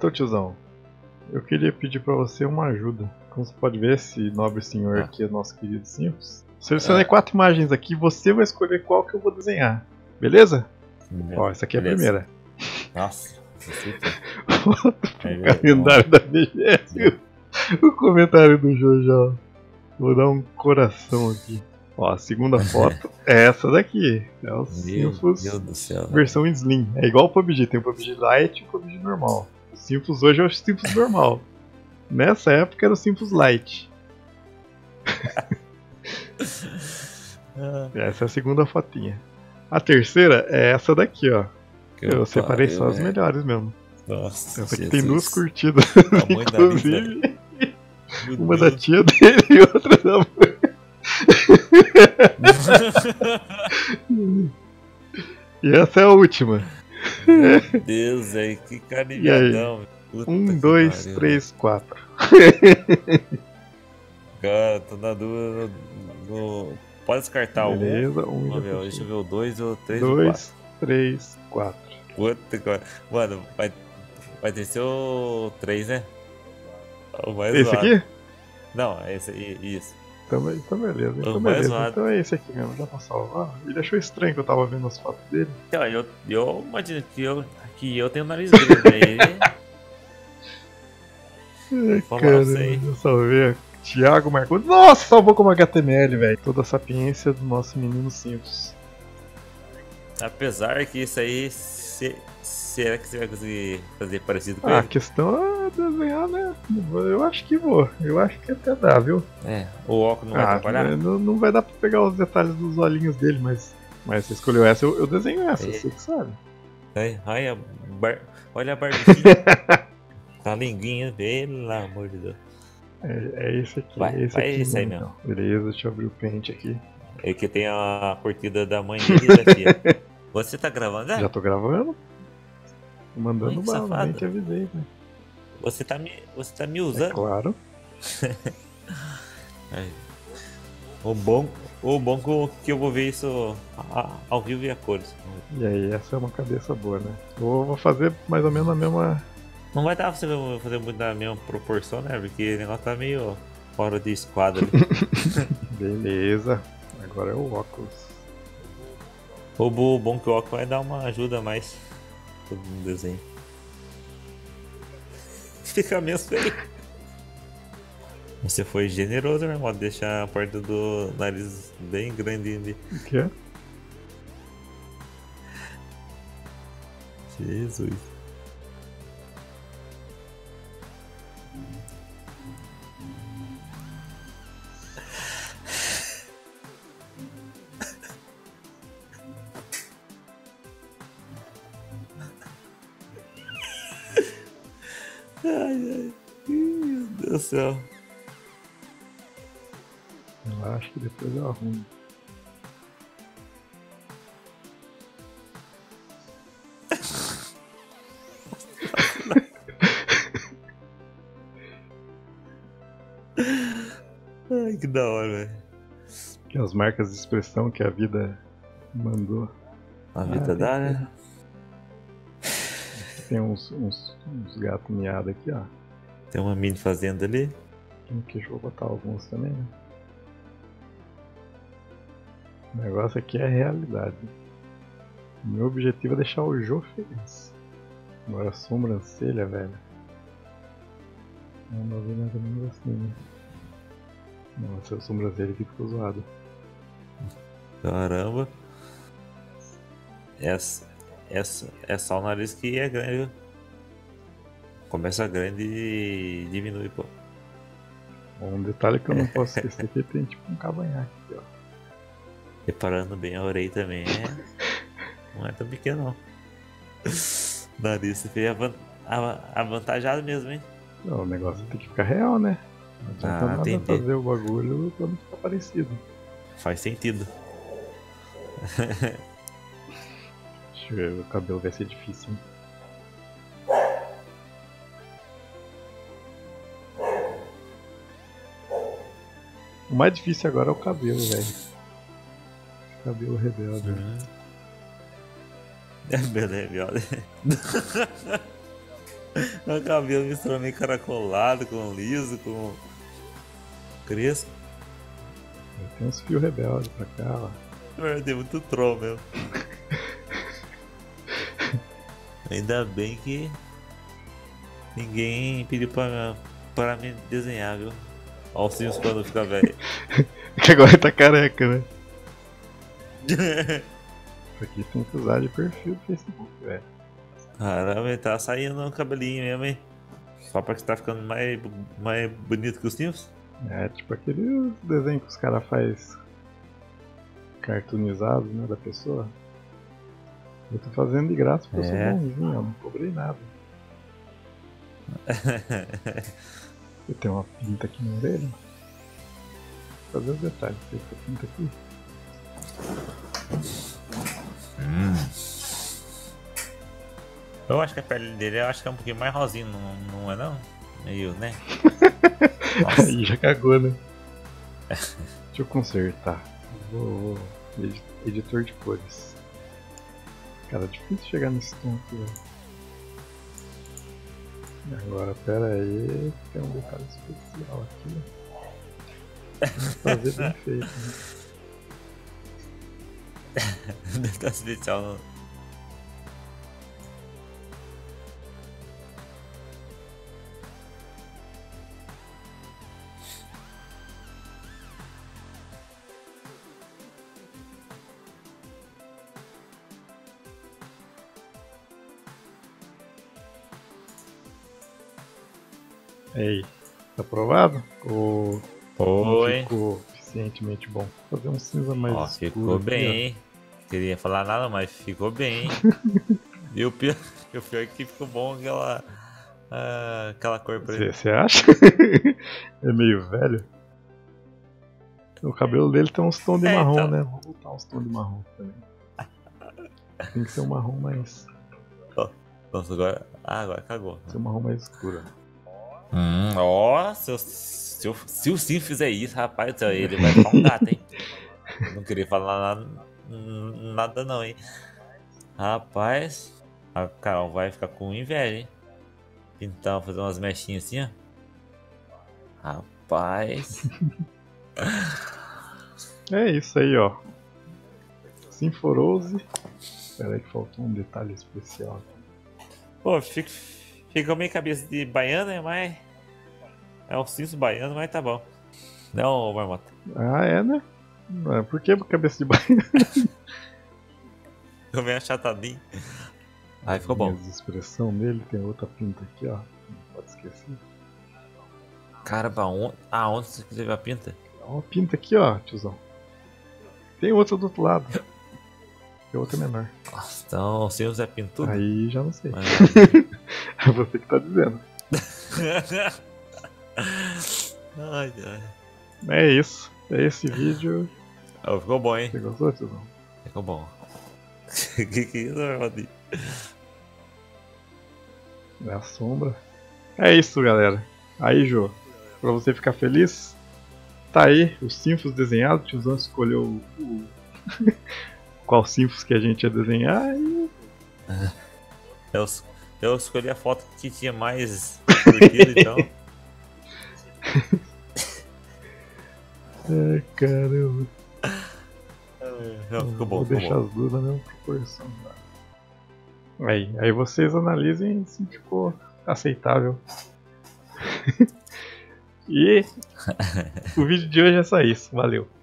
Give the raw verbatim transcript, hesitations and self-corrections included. Então, tiozão, eu queria pedir pra você uma ajuda. Como você pode ver, esse nobre senhor ah. aqui é nosso querido Sinfos. Selecionei ah. quatro imagens aqui, você vai escolher qual que eu vou desenhar. Beleza? Beleza. Ó, essa aqui é Beleza. a primeira. Nossa, você tem. Calendário da B G S. O comentário do JoJo. Vou dar um coração aqui. Ó, a segunda foto é essa daqui. É o Sinfos versão em Slim. É igual o P U B G, tem o P U B G Lite e o P U B G normal. O Sinfos hoje é o Sinfos normal. Nessa época era o Sinfos Lite. Essa é a segunda fotinha. A terceira é essa daqui, ó. Que eu eu separei pariu, só as é. melhores mesmo. Nossa, essa aqui tem duas curtidas, inclusive. Uma da tia dele e outra da mãe. E essa é a última. Meu Deus, aí, que canigadão. Um, dois, pariu. três, quatro. Cara, tô na dúvida. No... Pode descartar o um. Beleza, um. Vamos ver, deixa eu ver o dois, o três, o quatro. dois, três, quatro. Mano, vai, vai descer o três, né? O mais esse zoado. Aqui? Não, esse isso. Então, então beleza, então o beleza. Mais então é esse aqui mesmo, dá pra salvar. Ele achou estranho que eu tava vendo as fotos dele. Então, eu, eu imagino que eu, que eu tenho o nariz dele pra ele. Caramba, eu salvei. Thiago Marcucci. Nossa, salvou como H T M L, velho. Toda a sapiência do nosso menino Sinfos. Apesar que isso aí... Se... Será que você vai conseguir fazer parecido com ah, ele? A questão é desenhar, né? Eu acho que vou. Eu acho que até dá, viu? É, o óculos não ah, vai atrapalhar? Não, não vai dar pra pegar os detalhes dos olhinhos dele, mas... Mas você escolheu essa, eu, eu desenho essa, é. Você que sabe. Ai, ai a bar... Olha a barbinha. A linguinha, pelo amor de Deus. É, é esse aqui, vai, esse vai aqui esse aí mesmo. Então. Beleza, deixa eu abrir o pente aqui. É que tem a curtida da mãe dele daqui. Você tá gravando, né? Já tô gravando. Tô mandando bala, nem te avisei, né? Você tá me, você tá me usando? É claro. é. O bom, o bom que eu vou ver isso ao vivo e a cores. E aí, essa é uma cabeça boa, né? Eu vou fazer mais ou menos a mesma... Não vai dar pra você fazer muito da mesma proporção, né? Porque o negócio tá meio fora de esquadra. Beleza. Agora é o óculos. O bom que o óculos vai dar uma ajuda a mais no desenho. Fica menos feio. Você foi generoso, meu irmão. Deixar a parte do nariz bem grande. O quê? Jesus. Ai, ai, meu Deus do céu. Eu acho que depois eu arrumo. Ai, que da hora, velho. Que as marcas de expressão que a vida mandou. A vida ah, dá, né? Tem uns, uns, uns gatos miados aqui, ó. Tem uma mini fazenda ali. Aqui, deixa eu botar alguns também, né? O negócio aqui é a realidade. Meu objetivo é deixar o Jô feliz. Agora a sobrancelha, velho. Não dá mais ou menos assim, né? Nossa, a sobrancelha aqui ficou zoada. Caramba. Essa... É só, é só o nariz que é grande, viu? Começa grande e diminui, pô. Um detalhe que eu não posso esquecer que tem tipo um cavanhaque aqui, ó. Reparando bem a orelha também, é... Não é tão pequeno, não. Nariz, você fez av av avantajado mesmo, hein? Não, o negócio tem que ficar real, né? Não adianta ah, nada tem fazer de... o bagulho pra não ficar parecido. Faz sentido. O cabelo vai ser difícil, hein? O mais difícil agora é o cabelo, velho. Cabelo rebelde. Uhum. É, cabelo rebelde. Meu cabelo misturando meio caracolado com liso, com crespo. Tem uns fios rebeldes pra cá, ó. Deu muito troll mesmo. Ainda bem que ninguém pediu pra, pra me desenhar, viu? Olha os Sims quando fica velho. Que agora tá careca, né? Isso aqui tem que usar de perfil do Facebook, velho. Caramba, tá saindo um cabelinho mesmo, hein? Só pra que tá ficando mais, mais bonito que os Sims? É, tipo aquele desenho que os caras fazem cartoonizado, né, da pessoa. Eu tô fazendo de graça porque é. Eu sou bonzinho, eu não cobrei nada. Eu tenho uma pinta aqui na orelha. Vou fazer os detalhes dessa pinta aqui. Hum. Eu acho que a pele dele eu acho que é um pouquinho mais rosinha, não, não é não? Meio, né? Aí já cagou, né? Deixa eu consertar. Vou, vou. Editor de cores. Cara, é difícil chegar nesse tom aqui, velho. Agora, pera aí, tem um detalhe especial aqui. Vou fazer bem feito, né? Detalhe especial não. Ei, tá aprovado? Ou Oi. Ficou suficientemente bom? Vou fazer um cinza mais ó, escuro. Ficou bem, aqui, hein? Não queria falar nada, mas ficou bem, hein? E o pior, o pior é que ficou bom aquela, uh, aquela cor preta. Você acha? É meio velho. O cabelo dele tem uns tons de é, marrom, tá... né? Vou botar uns tons de marrom também. Tem que ser um marrom mais... Nossa, agora... Ah, agora cagou. Tem que ser um marrom mais escuro. Hum, ó, se, eu, se, eu, se o Sim fizer isso, rapaz, ele vai ficar um gato, hein? Não queria falar nada, nada não, hein? Rapaz, a Carol vai ficar com inveja, hein? Então, fazer umas mechinhas assim, ó. Rapaz. É isso aí, ó. Sinforouse. Espera aí que faltou um detalhe especial. Pô, fica... Ficou meio cabeça de baiana, mas é um cinto baiano, mas tá bom. Não, Marmota. Ah, é, né? Por que cabeça de baiana? Ficou meio achatadinho. Aí ficou bom. A expressão dele tem outra pinta aqui, ó. Não pode esquecer. Caramba, onde... Ah, onde você escreveu a pinta? É uma pinta aqui, ó, tiozão. Tem outra do outro lado. Tem outra menor. Nossa, então o Sims é pintudo? Aí já não sei. Mas... É você que tá dizendo. Ai, ai. É isso. É esse vídeo. Oh, ficou bom, hein? Você gostou, tiozão? Ficou bom. que que é isso, Rod? É a sombra. É isso, galera. Aí, Jô. Pra você ficar feliz, tá aí os Sinfos desenhados. O tiozão escolheu o... qual Sinfos que a gente ia desenhar e... Eu... Eu escolhi a foto que tinha mais curtido, então. Ai, caramba. Não, ficou bom, vou deixar bom. As duas na mesma proporção. Aí, aí vocês analisem se ficou aceitável. E o vídeo de hoje é só isso. Valeu.